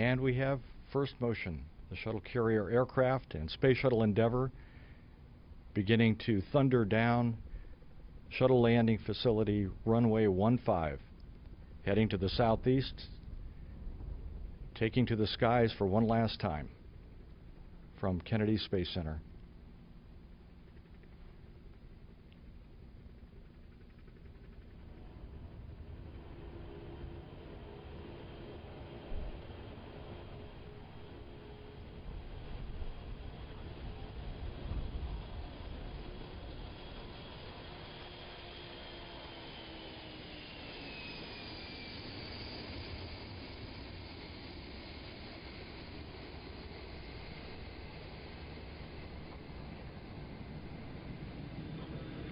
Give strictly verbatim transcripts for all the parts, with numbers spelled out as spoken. And we have first motion, the shuttle carrier aircraft and Space Shuttle Endeavour beginning to thunder down shuttle landing facility runway one five, heading to the southeast, taking to the skies for one last time from Kennedy Space Center.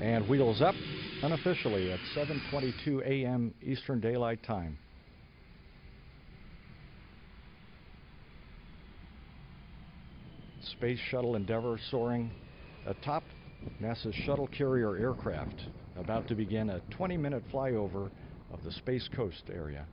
And wheels up unofficially at seven twenty-two a m Eastern Daylight Time. Space Shuttle Endeavour soaring atop NASA's shuttle carrier aircraft, about to begin a twenty-minute flyover of the Space Coast area.